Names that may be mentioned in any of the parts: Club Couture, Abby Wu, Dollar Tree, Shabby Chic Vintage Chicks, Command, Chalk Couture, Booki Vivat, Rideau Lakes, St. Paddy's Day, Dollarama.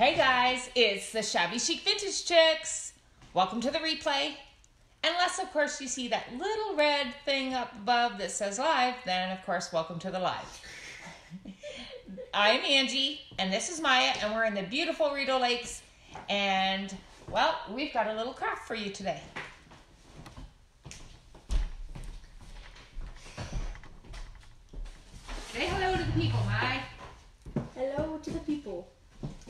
Hey guys, it's the Shabby Chic Vintage Chicks. Welcome to the replay. Unless, of course, you see that little red thing up above that says live, then, of course, welcome to the live. I'm Angie, and this is Maya, and we're in the beautiful Rideau Lakes. And, well, we've got a little craft for you today. Say hello to the people, Maya. Hello to the people.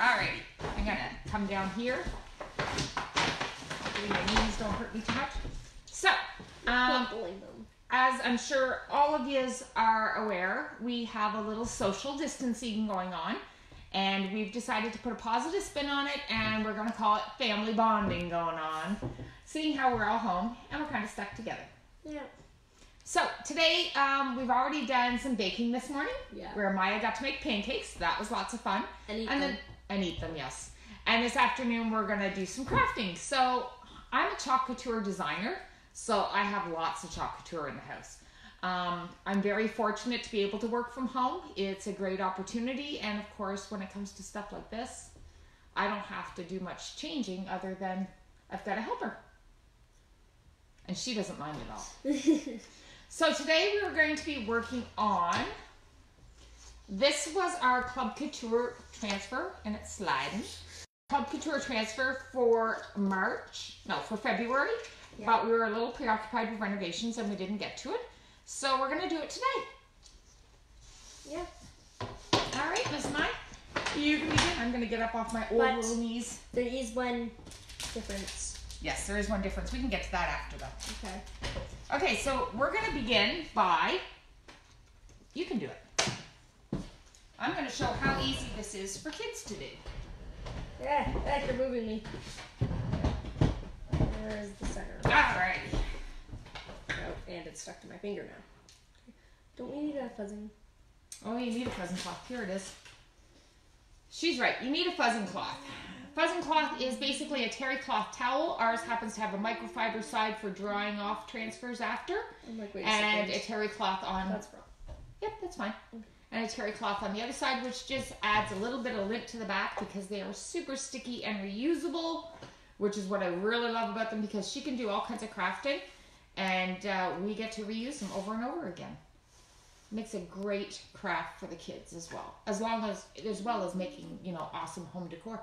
Alrighty, I'm gonna come down here. Hopefully my knees don't hurt me too much. So, as I'm sure all of yous are aware, we have a little social distancing going on, and we've decided to put a positive spin on it, and we're gonna call it family bonding going on, seeing how we're all home and we're kind of stuck together. Yeah. So today we've already done some baking this morning. Yeah. Where Maya got to make pancakes. That was lots of fun. And eat them, yes. And this afternoon we're gonna do some crafting. So I'm a Chalk Couture designer, so I have lots of Chalk Couture in the house. I'm very fortunate to be able to work from home. It's a great opportunity, and of course when it comes to stuff like this, I don't have to do much changing other than I've got a helper. And she doesn't mind at all. So today we are going to be working on, this was our Club Couture transfer, and it's sliding. Club Couture transfer for February, yeah. But we were a little preoccupied with renovations and we didn't get to it. So we're gonna do it today. Yeah. All right, Miss Mai, you can begin. I'm gonna get up off my old little knees. There is one difference. Yes, there is one difference. We can get to that after though. Okay. Okay, so we're going to begin by, you can do it. I'm going to show how easy this is for kids to do. Yeah, you're moving me. Where is the center? All right. Oh, and it's stuck to my finger now. Don't we need a fuzzing? Oh, you need a fuzzing cloth. Here it is. She's right. You need a fuzzing cloth. Fuzzing cloth is basically a terry cloth towel. Ours happens to have a microfiber side for drying off transfers after. I'm like, wait a second. And a terry cloth on... That's wrong. Yep, that's fine. Okay. And a terry cloth on the other side, which just adds a little bit of lint to the back because they are super sticky and reusable, which is what I really love about them because she can do all kinds of crafting and we get to reuse them over and over again. Makes a great craft for the kids as well, as well as making, you know, awesome home decor.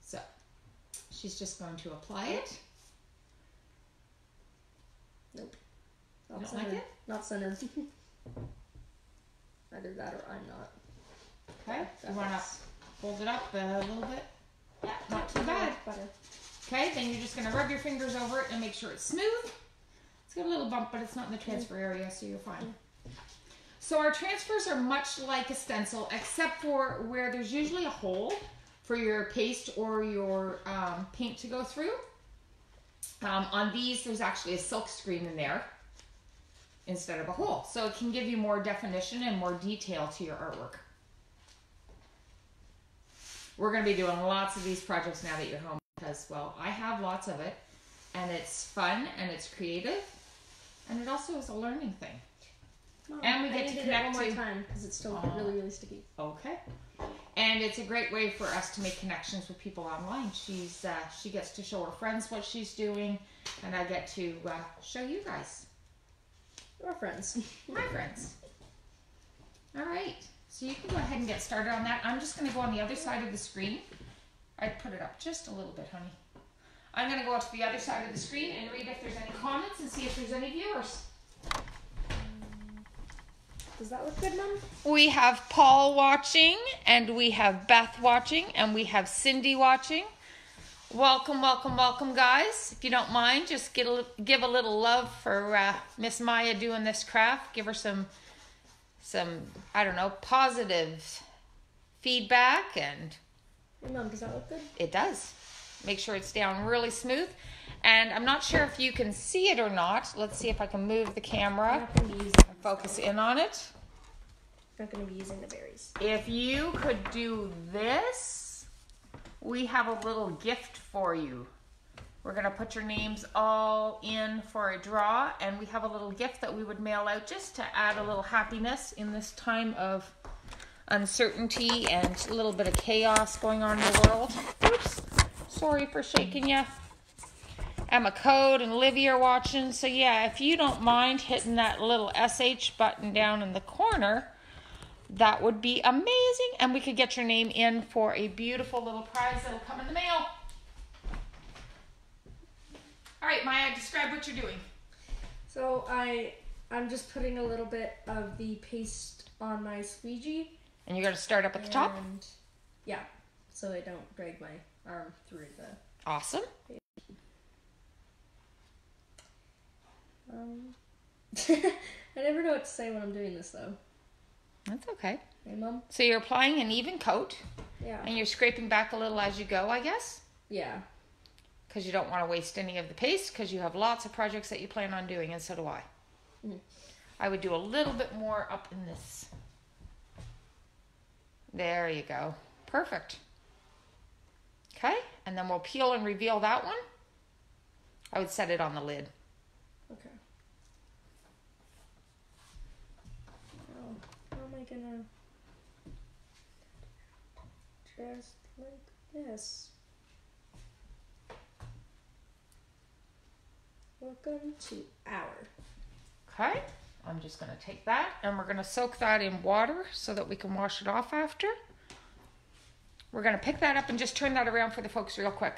So, she's just going to apply it. Nope. Not center. Like it? Not center. Either that or I'm not. Okay. You want to hold it up a little bit? Yeah, not too bad. Okay, then you're just going to rub your fingers over it and make sure it's smooth. It's got a little bump, but it's not in the transfer area, so you're fine. So our transfers are much like a stencil, except for where there's usually a hole for your paste or your paint to go through. On these, there's actually a silk screen in there instead of a hole. So it can give you more definition and more detail to your artwork. We're gonna be doing lots of these projects now that you're home because, well, I have lots of it and it's fun and it's creative and it also is a learning thing. Mom, and we get to connect one more time because it's still really, really sticky. Okay. And it's a great way for us to make connections with people online. She's she gets to show her friends what she's doing, and I get to show you guys. Your friends. My friends. All right, so you can go ahead and get started on that. I'm just gonna go on the other side of the screen. I put it up just a little bit, honey. I'm gonna go up to the other side of the screen and read if there's any comments and see if there's any viewers. Does that look good, Mom? We have Paul watching, and we have Beth watching, and we have Cindy watching. Welcome, welcome, welcome, guys. If you don't mind, just give a little love for Miss Maya doing this craft. Give her some I don't know, positive feedback. And hey, Mom, does that look good? It does. Make sure it's down really smooth. And I'm not sure if you can see it or not. Let's see if I can move the camera and focus in on it. I'm not going to be using the berries. If you could do this, we have a little gift for you. We're going to put your names all in for a draw, and we have a little gift that we would mail out just to add a little happiness in this time of uncertainty and a little bit of chaos going on in the world. Oops, sorry for shaking you. Emma Code and Livy are watching. So yeah, if you don't mind hitting that little SH button down in the corner, that would be amazing. And we could get your name in for a beautiful little prize that'll come in the mail. All right, Maya, describe what you're doing. So I'm just putting a little bit of the paste on my squeegee. And you're going to start up at the top? Yeah, so I don't drag my arm through the... Awesome. I never know what to say when I'm doing this, though. That's okay. Hey, Mom. So you're applying an even coat. Yeah. And you're scraping back a little as you go, I guess? Yeah. Because you don't want to waste any of the paste, because you have lots of projects that you plan on doing, and so do I. Mm. I would do a little bit more up in this. There you go. Perfect. Okay, and then we'll peel and reveal that one. I would set it on the lid. Okay. Oh, how am I gonna just like this? Welcome to our. Okay, I'm just going to take that and we're going to soak that in water so that we can wash it off after. We're going to pick that up and just turn that around for the folks real quick.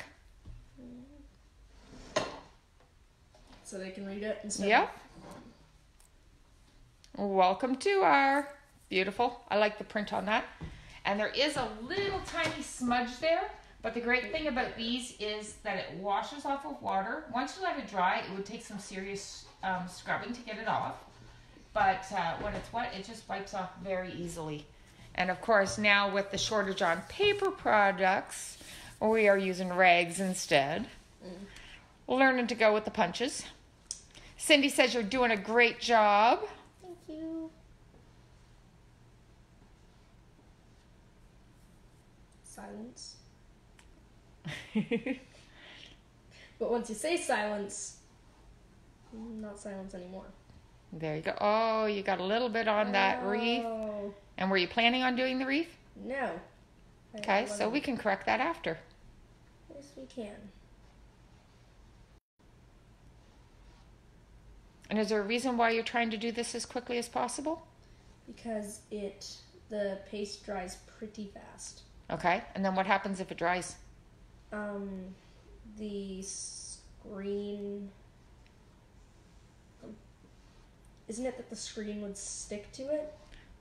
So they can read it and stuff. Yep. Welcome to our. Beautiful. I like the print on that. And there is a little tiny smudge there. But the great thing about these is that it washes off of water. Once you let it dry, it would take some serious scrubbing to get it off. But when it's wet, it just wipes off very easily. And of course, now with the shortage on paper products, we are using rags instead. Mm. Learning to go with the punches. Cindy says you're doing a great job. Thank you. Silence. But once you say silence, not silence anymore. There you go. Oh, you got a little bit on that wreath. And were you planning on doing the wreath? No. Okay, so we can correct that after. Yes, we can. And is there a reason why you're trying to do this as quickly as possible? Because the paste dries pretty fast. Okay, and then what happens if it dries? The screen, isn't it that the screen would stick to it?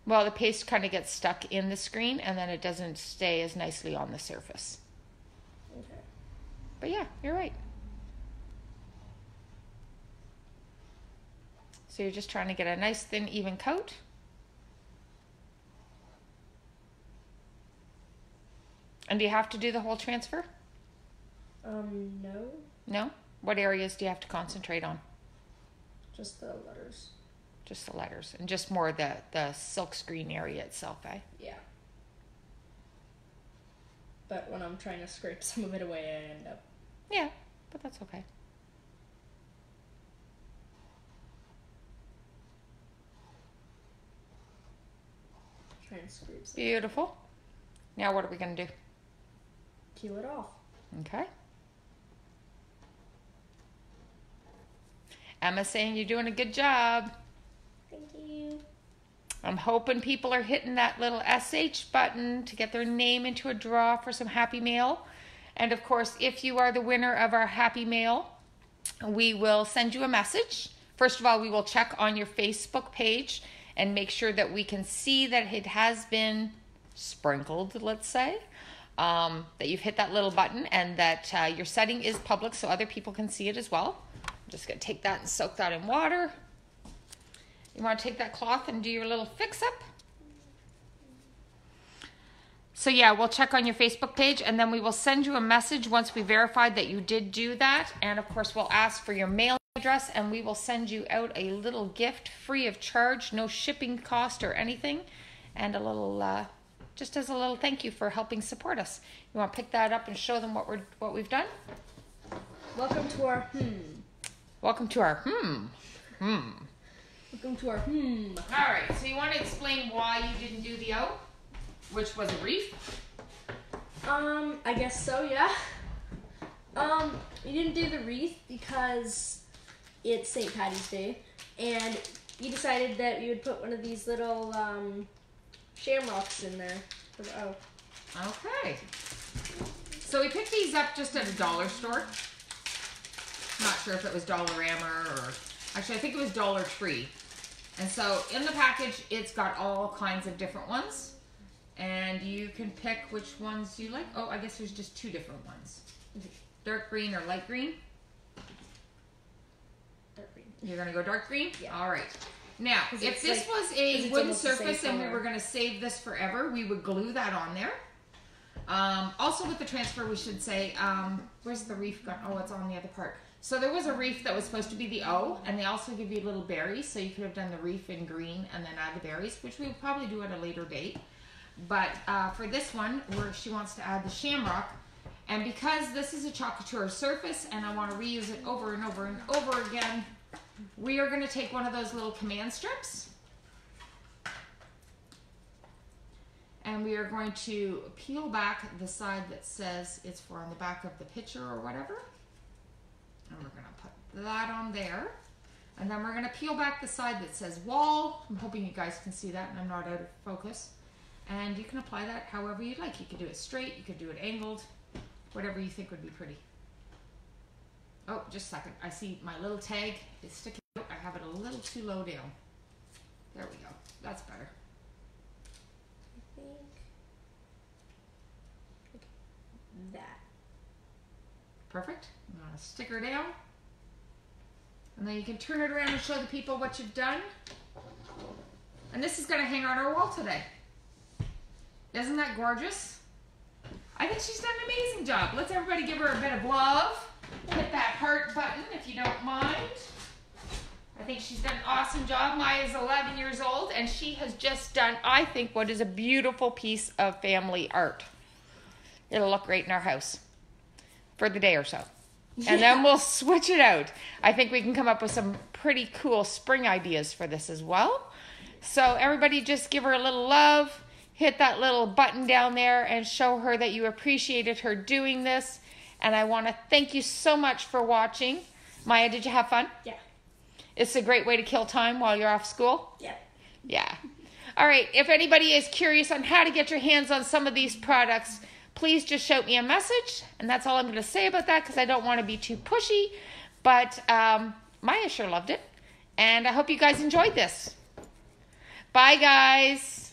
Well, the paste kind of gets stuck in the screen and then it doesn't stay as nicely on the surface. Okay. But yeah, you're right. So you're just trying to get a nice thin even coat. And do you have to do the whole transfer? No. No? What areas do you have to concentrate on? Just the letters. Just the letters. And just more the silk screen area itself, eh? Yeah. But when I'm trying to scrape some of it away, I end up... Yeah, but that's okay. Trying to scrape some. Beautiful. Now what are we going to do? Peel it off. Okay. Emma's saying you're doing a good job. Thank you. I'm hoping people are hitting that little SH button to get their name into a draw for some Happy Mail. And of course, if you are the winner of our Happy Mail, we will send you a message. First of all, we will check on your Facebook page and make sure that we can see that it has been sprinkled, let's say. That you've hit that little button and that your setting is public so other people can see it as well. I'm just going to take that and soak that in water. You want to take that cloth and do your little fix-up? So yeah, we'll check on your Facebook page and then we will send you a message once we verified that you did do that. And of course, we'll ask for your mail address and we will send you out a little gift free of charge, no shipping cost or anything, and a little... just as a little thank you for helping support us. You want to pick that up and show them what we've done? Welcome to our Welcome to our Welcome to our All right, so you want to explain why you didn't do the O? Which was a reef? I guess so, yeah. We didn't do the wreath because it's St. Paddy's Day, and we decided that we would put one of these little shamrocks in there. Oh. Okay. So we picked these up just at a dollar store. Not sure if it was Dollarama or... Actually, I think it was Dollar Tree. And so in the package, it's got all kinds of different ones. And you can pick which ones you like. Oh, I guess there's just two different ones. Dark green or light green? Dark green. You're going to go dark green? Yeah. All right. Now, if this was a wooden surface and we were going to save this forever, we would glue that on there. Also with the transfer, we should say, where's the reef gone? Oh, it's on the other part. So there was a reef that was supposed to be the O, and they also give you little berries, so you could have done the reef in green and then add the berries, which we'll probably do at a later date. But for this one, where she wants to add the shamrock, and because this is a Chalk Couture surface and I want to reuse it over and over and over again, we are going to take one of those little Command strips, and we are going to peel back the side that says it's for on the back of the picture or whatever. And we're going to put that on there. And then we're going to peel back the side that says wall. I'm hoping you guys can see that and I'm not out of focus. And you can apply that however you'd like. You could do it straight, you could do it angled, whatever you think would be pretty. Oh, just a second. I see my little tag is sticking out. I have it a little too low down. There we go. That's better. I think like that. Perfect. I'm going to stick her down. And then you can turn it around and show the people what you've done. And this is going to hang on our wall today. Isn't that gorgeous? I think she's done an amazing job. Let's everybody give her a bit of love. Hit that heart button if you don't mind. I think she's done an awesome job. Maya's 11 years old and she has just done, I think, what is a beautiful piece of family art. It'll look great in our house for the day or so. Yeah. And then we'll switch it out. I think we can come up with some pretty cool spring ideas for this as well. So everybody just give her a little love. Hit that little button down there and show her that you appreciated her doing this. And I want to thank you so much for watching. Maya, did you have fun? Yeah. It's a great way to kill time while you're off school? Yeah. Yeah. All right. If anybody is curious on how to get your hands on some of these products, please just shoot me a message. And that's all I'm going to say about that because I don't want to be too pushy. But Maya sure loved it. And I hope you guys enjoyed this. Bye, guys.